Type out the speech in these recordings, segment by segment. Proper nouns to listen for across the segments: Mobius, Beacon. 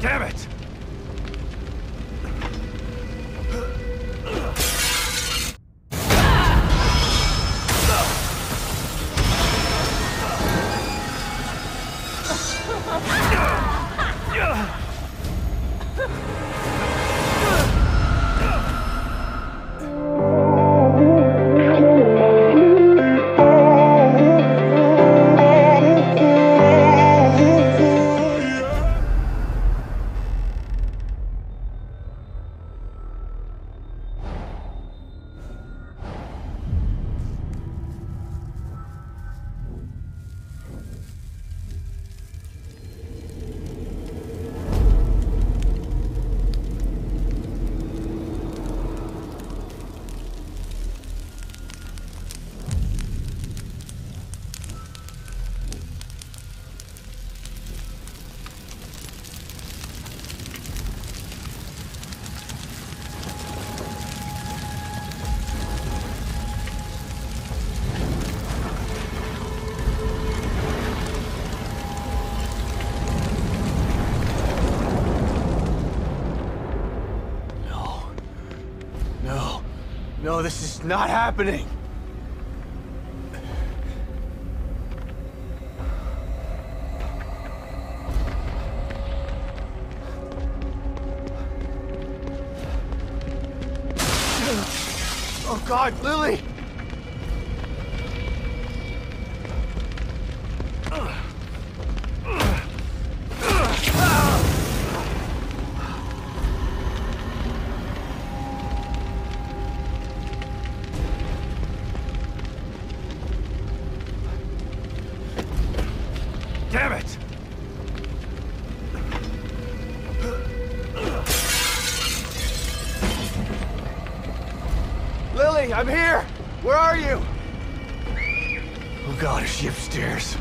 Damn it! No, this is not happening. Oh God, Lily! Damn it! Lily, I'm here! Where are you? Oh God, is she upstairs?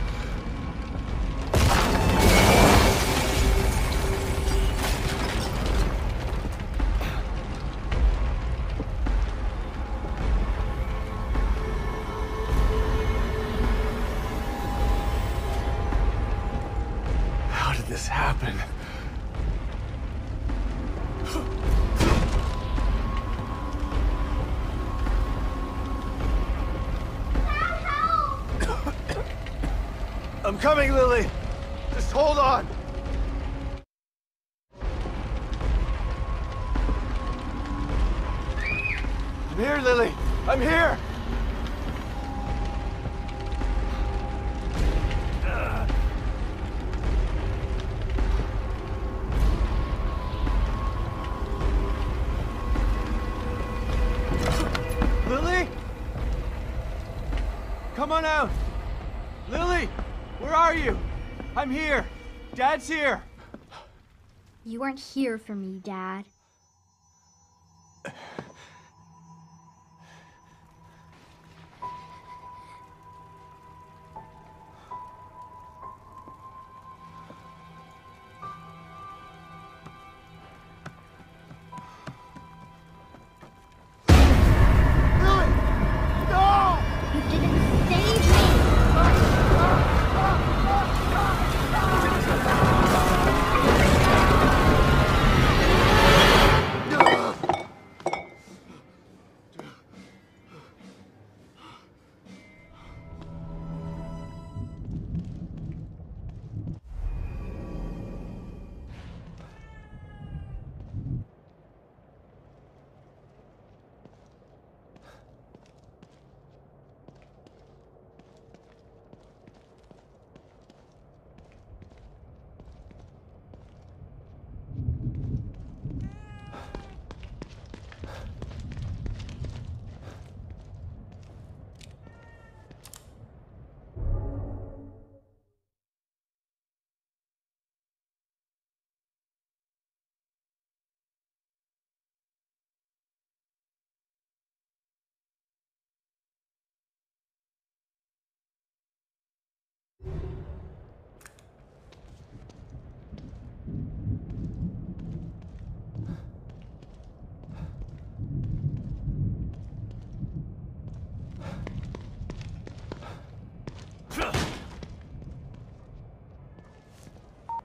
This happen? Help! I'm coming, Lily. Just hold on. I'm here, Lily. I'm here. Come on out! Lily! Where are you? I'm here! Dad's here! You weren't here for me, Dad.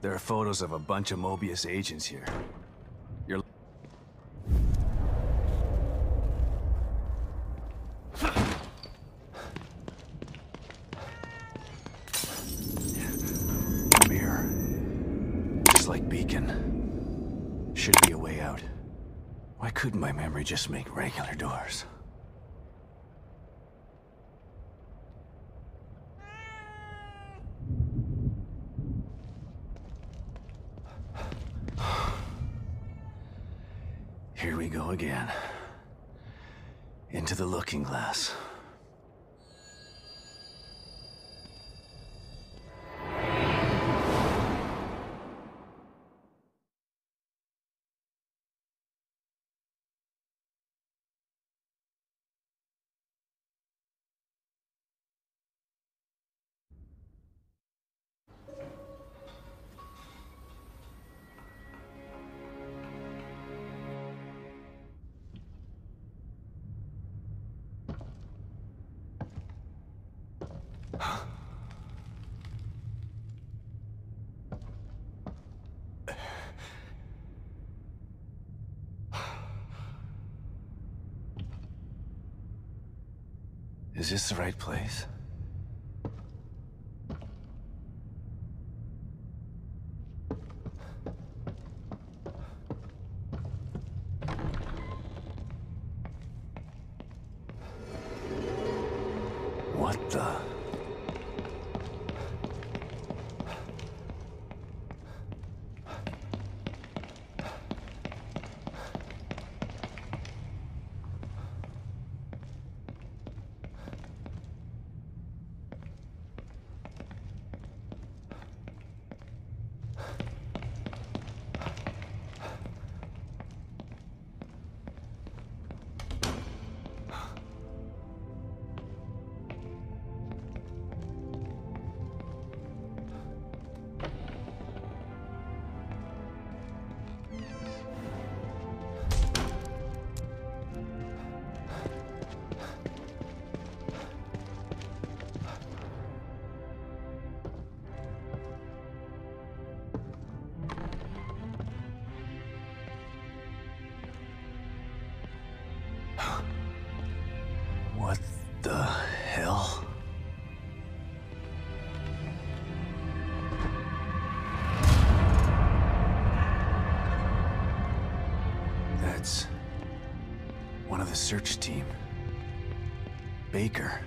There are photos of a bunch of Mobius agents here. You're... Come here. Just like Beacon. Should be a way out. Why couldn't my memory just make regular doors? Here we go again. Into the looking glass. Is this the right place? What the... What the hell? That's one of the search team. Baker.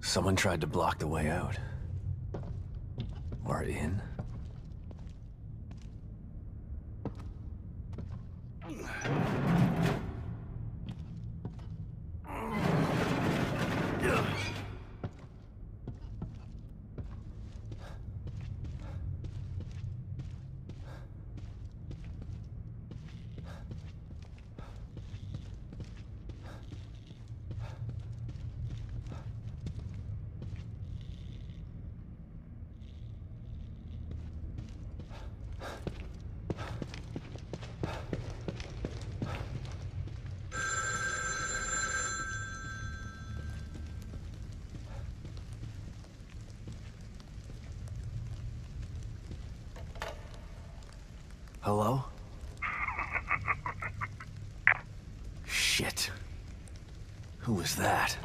Someone tried to block the way out. Or in. Hello? Shit. Who was that?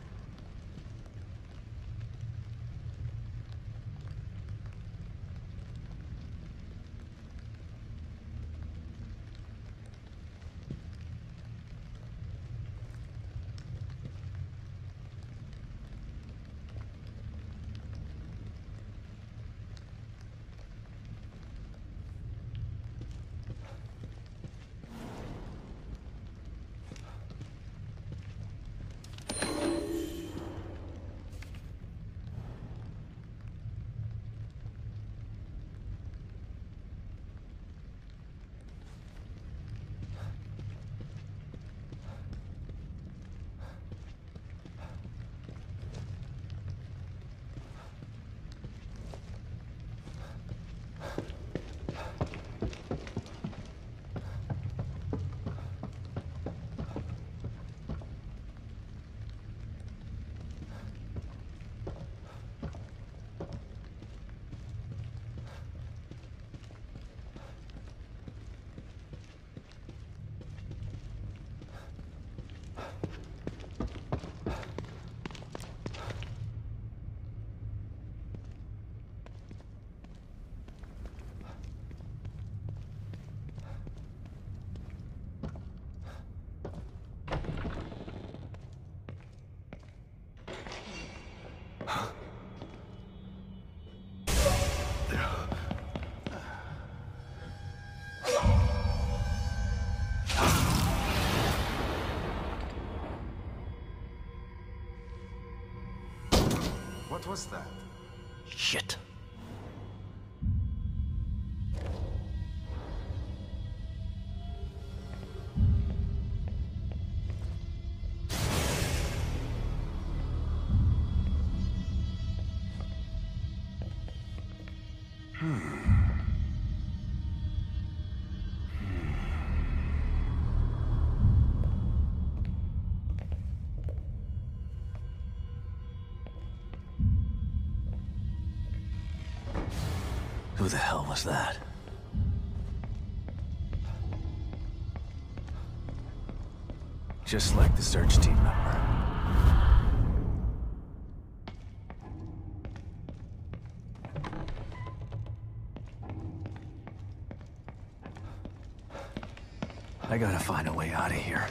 What was that? Shit. Who the hell was that? Just like the search team member. I gotta find a way out of here.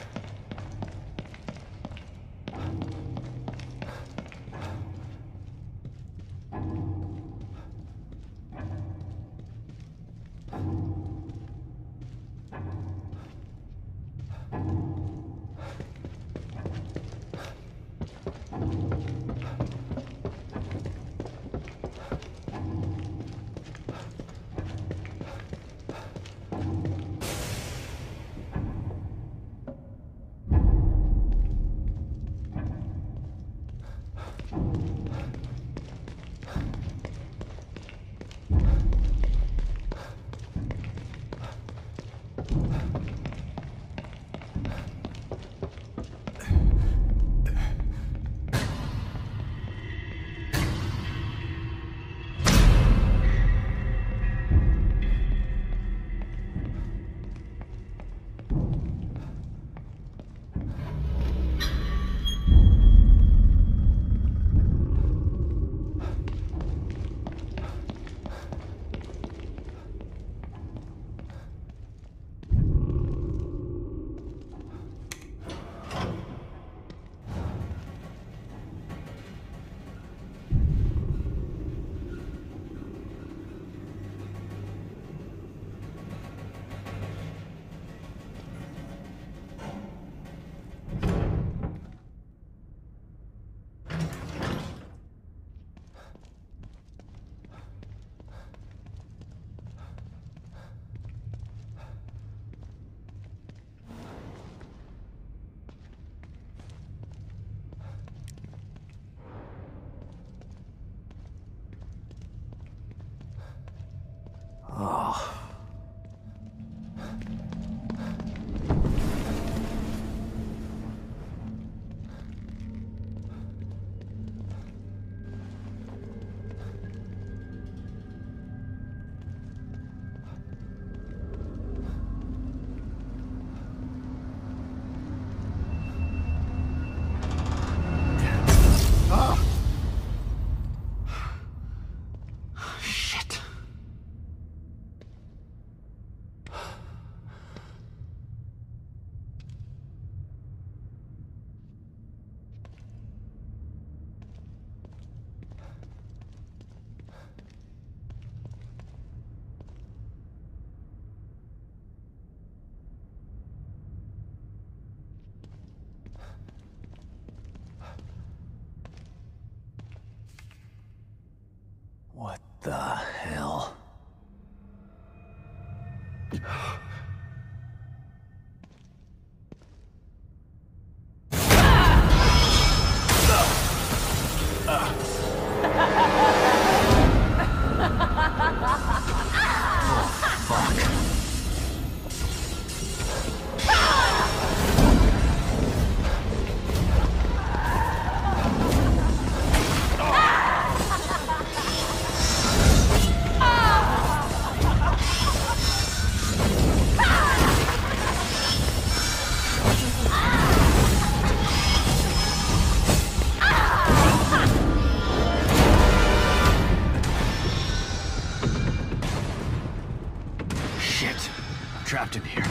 Trapped in here.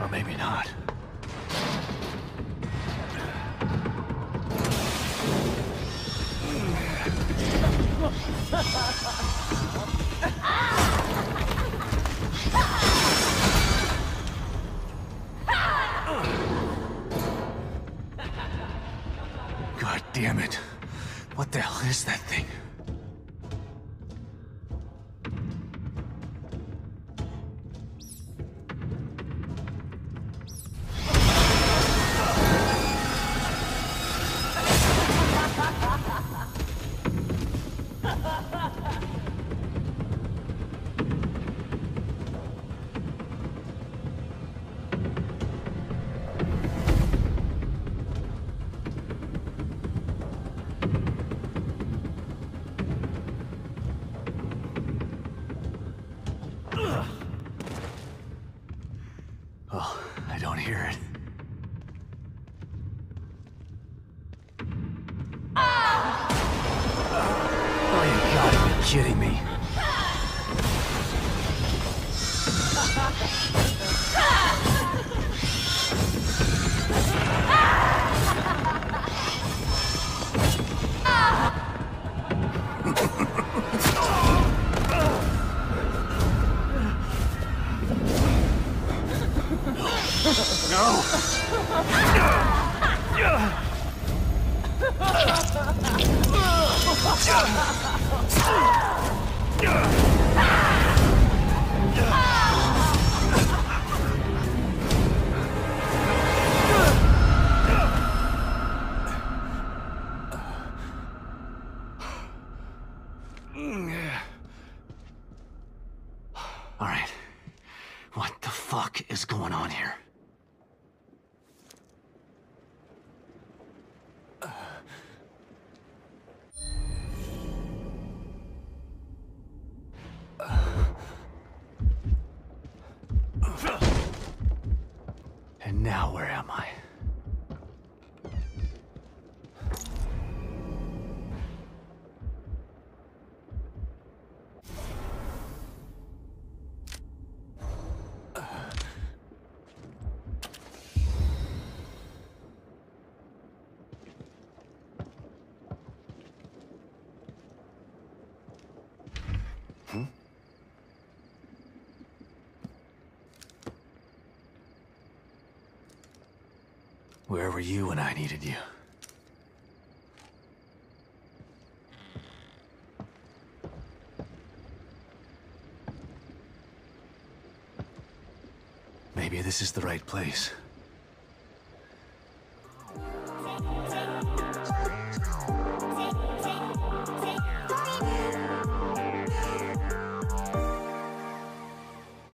Or maybe not. God damn it. What the hell is that thing? Well, I don't hear it. Oh, you gotta be kidding me. No! All right. What the fuck is going on here? And now where am I? Where were you when I needed you? Maybe this is the right place.